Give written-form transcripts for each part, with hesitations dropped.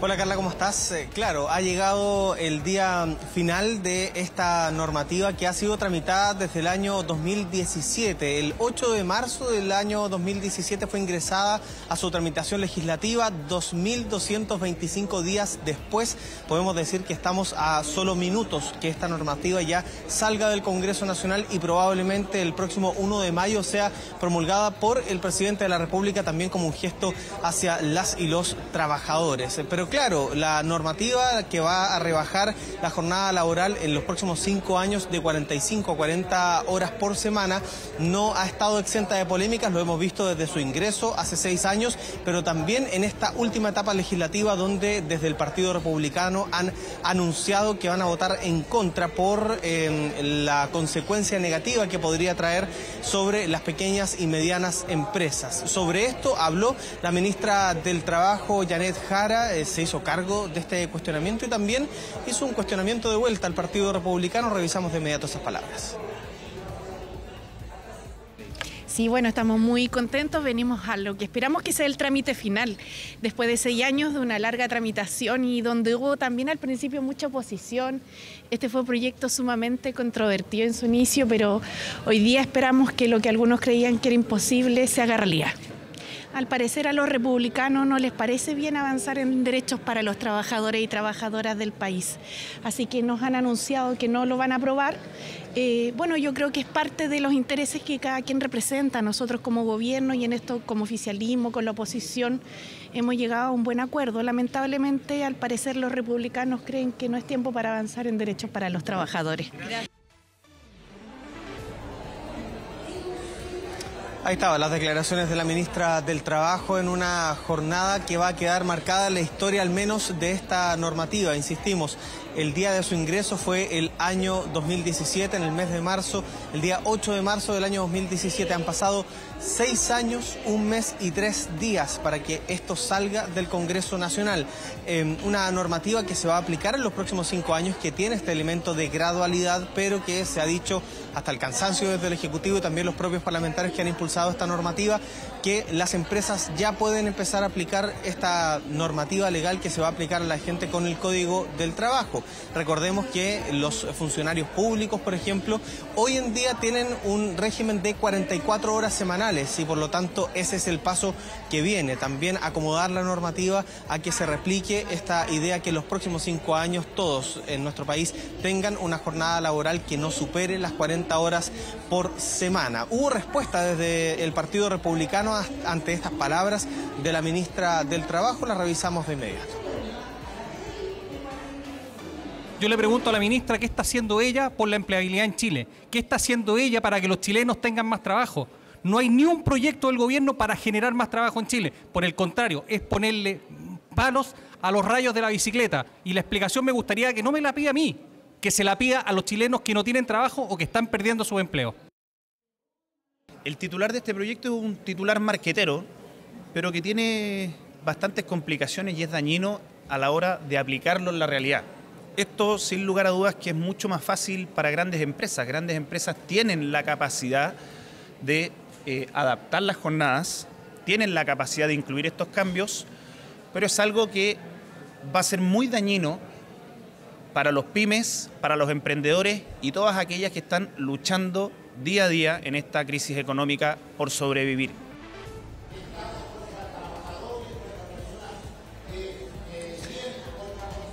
Hola Carla, ¿cómo estás? Claro, ha llegado el día final de esta normativa que ha sido tramitada desde el año 2017. El 8 de marzo del año 2017 fue ingresada a su tramitación legislativa, 2.225 días después. Podemos decir que estamos a solo minutos que esta normativa ya salga del Congreso Nacional y probablemente el próximo 1 de mayo sea promulgada por el presidente de la República, también como un gesto hacia las y los trabajadores. Pero claro, la normativa que va a rebajar la jornada laboral en los próximos 5 años de 45 a 40 horas por semana no ha estado exenta de polémicas, lo hemos visto desde su ingreso hace 6 años, pero también en esta última etapa legislativa donde desde el Partido Republicano han anunciado que van a votar en contra por la consecuencia negativa que podría traer sobre las pequeñas y medianas empresas. Sobre esto habló la ministra del Trabajo, Janet Jara, se hizo cargo de este cuestionamiento y también hizo un cuestionamiento de vuelta al Partido Republicano. Revisamos de inmediato esas palabras. Sí, bueno, estamos muy contentos, venimos a lo que esperamos que sea el trámite final, después de 6 años de una larga tramitación y donde hubo también al principio mucha oposición. Este fue un proyecto sumamente controvertido en su inicio, pero hoy día esperamos que lo que algunos creían que era imposible se haga realidad. Al parecer a los republicanos no les parece bien avanzar en derechos para los trabajadores y trabajadoras del país. Así que nos han anunciado que no lo van a aprobar. Bueno, yo creo que es parte de los intereses que cada quien representa. Nosotros como gobierno y en esto como oficialismo, con la oposición, hemos llegado a un buen acuerdo. Lamentablemente, al parecer los republicanos creen que no es tiempo para avanzar en derechos para los trabajadores. Gracias. Ahí estaban las declaraciones de la ministra del Trabajo en una jornada que va a quedar marcada en la historia al menos de esta normativa. Insistimos, el día de su ingreso fue el año 2017, en el mes de marzo, el día 8 de marzo del año 2017. Han pasado 6 años, 1 mes y 3 días para que esto salga del Congreso Nacional. Una normativa que se va a aplicar en los próximos 5 años, que tiene este elemento de gradualidad, pero que se ha dicho hasta el cansancio desde el Ejecutivo y también los propios parlamentarios que han impulsado esta normativa, que las empresas ya pueden empezar a aplicar esta normativa legal que se va a aplicar a la gente con el Código del Trabajo. Recordemos que los funcionarios públicos, por ejemplo, hoy en día tienen un régimen de 44 horas semanales y por lo tanto ese es el paso que viene. También acomodar la normativa a que se replique esta idea que en los próximos 5 años todos en nuestro país tengan una jornada laboral que no supere las 40 horas por semana. Hubo respuesta desde el Partido Republicano ante estas palabras de la ministra del Trabajo. Las revisamos de inmediato. Yo le pregunto a la ministra qué está haciendo ella por la empleabilidad en Chile, qué está haciendo ella para que los chilenos tengan más trabajo. No hay ni un proyecto del gobierno para generar más trabajo en Chile, por el contrario, es ponerle palos a los rayos de la bicicleta, y la explicación me gustaría que no me la pida a mí, que se la pida a los chilenos que no tienen trabajo o que están perdiendo su empleo. El titular de este proyecto es un titular marquetero, pero que tiene bastantes complicaciones y es dañino a la hora de aplicarlo en la realidad. Esto, sin lugar a dudas, que es mucho más fácil para grandes empresas. Grandes empresas tienen la capacidad de adaptar las jornadas, tienen la capacidad de incluir estos cambios, pero es algo que va a ser muy dañino para los pymes, para los emprendedores y todas aquellas que están luchando día a día en esta crisis económica por sobrevivir.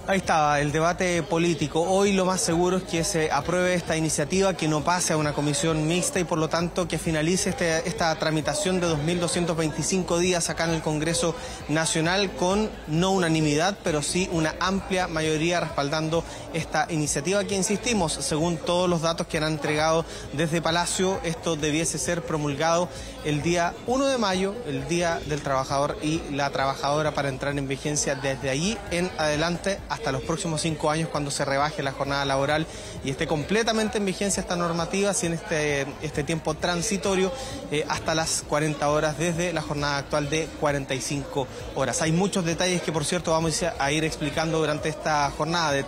Ahí estaba el debate político. Hoy lo más seguro es que se apruebe esta iniciativa, que no pase a una comisión mixta y por lo tanto que finalice esta tramitación de 2.225 días acá en el Congreso Nacional con no unanimidad, pero sí una amplia mayoría respaldando esta iniciativa que, insistimos, según todos los datos que han entregado desde Palacio, esto debiese ser promulgado el día 1 de mayo, el Día del Trabajador y la Trabajadora, para entrar en vigencia desde allí en adelante hasta los próximos 5 años, cuando se rebaje la jornada laboral y esté completamente en vigencia esta normativa, sin este tiempo transitorio hasta las 40 horas desde la jornada actual de 45 horas. Hay muchos detalles que, por cierto, vamos a ir explicando durante esta jornada.